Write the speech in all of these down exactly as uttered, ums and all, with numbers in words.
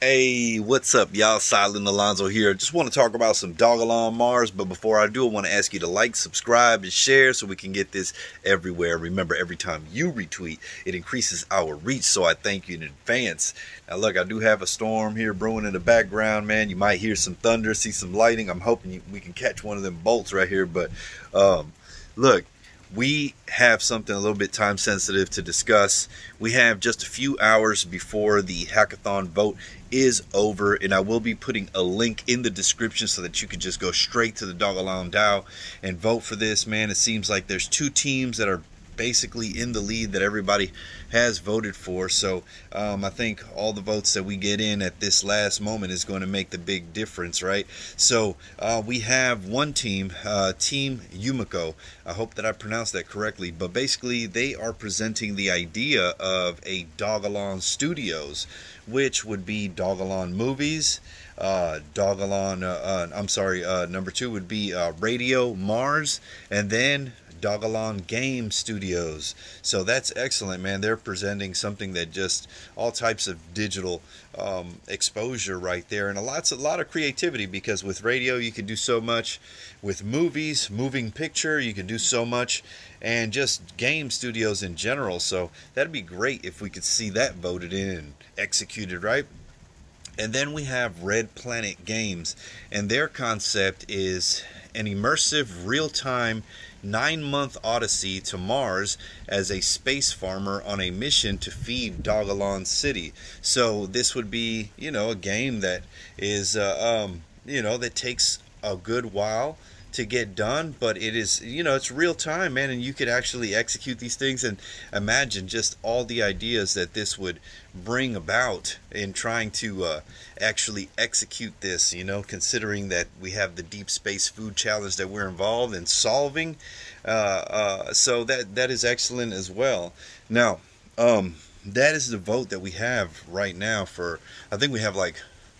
Hey, what's up, y'all? Silent Alonzo here. Just want to talk about some Dogelon Mars, but before I do, I want to ask you to like, subscribe, and share so we can get this everywhere. Remember, every time you retweet, it increases our reach, so I thank you in advance. Now, look, I do have a storm here brewing in the background, man. You might hear some thunder, see some lightning. I'm hoping you, we can catch one of them bolts right here, but um, look. We have something a little bit time sensitive to discuss. We have just a few hours before the hackathon vote is over, and I will be putting a link in the description so that you can just go straight to the Dogelon DAO and vote for this, man. It seems like there's two teams that are basically in the lead that everybody has voted for, so um, I think all the votes that we get in at this last moment is going to make the big difference, right? So uh, we have one team, uh, Team Yumiko. I hope that I pronounced that correctly, but basically they are presenting the idea of a Dogelon Studios, which would be Dogelon movies. Uh, Dogelon, uh, uh, I'm sorry, uh, number two would be uh, Radio Mars, and then Dogelon Game Studios. So that's excellent, man. They're presenting something that just all types of digital um, exposure right there, and a lots a lot of creativity, because with radio you can do so much, with movies, moving picture, you can do so much, and just game studios in general. So that'd be great if we could see that voted in and executed, right? And then we have Red Planet Games, and their concept is an immersive, real-time, nine-month odyssey to Mars as a space farmer on a mission to feed Dogelon City. So this would be, you know, a game that is, uh, um, you know, that takes a good while to get done, but it is, you know, it's real time, man, and you could actually execute these things. And imagine just all the ideas that this would bring about in trying to uh, actually execute this, you know, considering that we have the deep space food challenge that we're involved in solving, uh, uh, so that that is excellent as well. Now um, that is the vote that we have right now for, I think we have like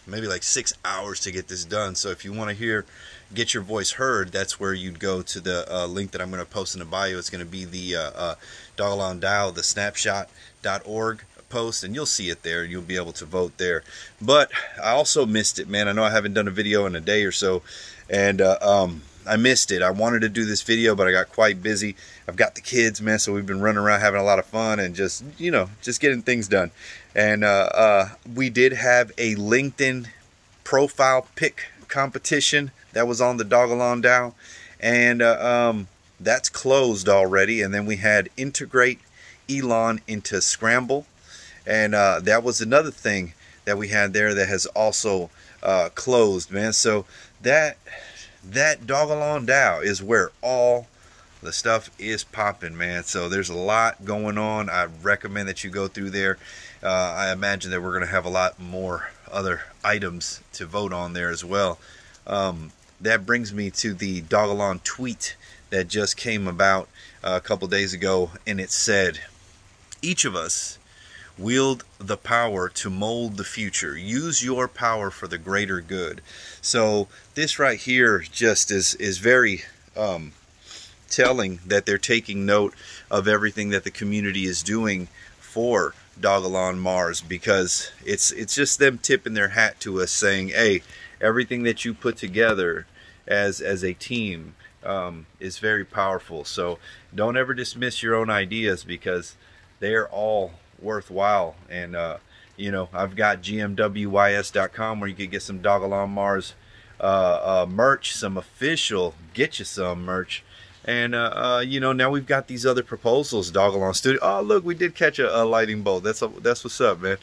maybe like six hours to get this done. So if you want to hear, get your voice heard, that's where you'd go to the uh, link that I'm going to post in the bio. It's going to be the uh, uh, Dogelon DAO, the snapshot dot org post, and you'll see it there. You'll be able to vote there. But I also missed it, man. I know I haven't done a video in a day or so, and uh, um, I missed it. I wanted to do this video, but I got quite busy. I've got the kids, man, so we've been running around having a lot of fun and just, you know, just getting things done. And uh, uh, we did have a LinkedIn profile pick competition that was on the Dogelon DAO, and uh, um, that's closed already. And then we had Integrate Elon into Scramble, and uh, that was another thing that we had there that has also uh, closed, man. So that that Dogelon DAO is where all the stuff is popping, man. So there's a lot going on. I recommend that you go through there. Uh, I imagine that we're going to have a lot more other items to vote on there as well. Um, that brings me to the Dogelon tweet that just came about a couple days ago, and it said, "Each of us wield the power to mold the future. Use your power for the greater good." So this right here just is is very um, telling that they're taking note of everything that the community is doing for Dogelon Mars, because it's it's just them tipping their hat to us, saying, "Hey, everything that you put together as as a team um, is very powerful." So don't ever dismiss your own ideas, because they're all worthwhile. And uh, you know, I've got g m w y s dot com where you can get some Dogelon Mars uh, uh, merch, some official get you some merch. And, uh, uh, you know, now we've got these other proposals, Dogelon Studio. Oh, look, we did catch a, a lightning bolt. That's a, that's what's up, man.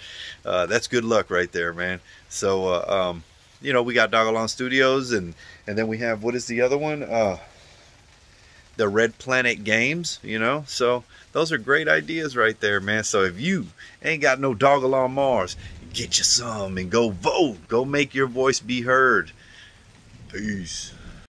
Uh, that's good luck right there, man. So, uh, um, you know, we got Dogelon Studios, and, and then we have, what is the other one? Uh, the Red Planet Games, you know. So those are great ideas right there, man. So if you ain't got no Dogelon Mars, get you some and go vote. Go make your voice be heard. Peace.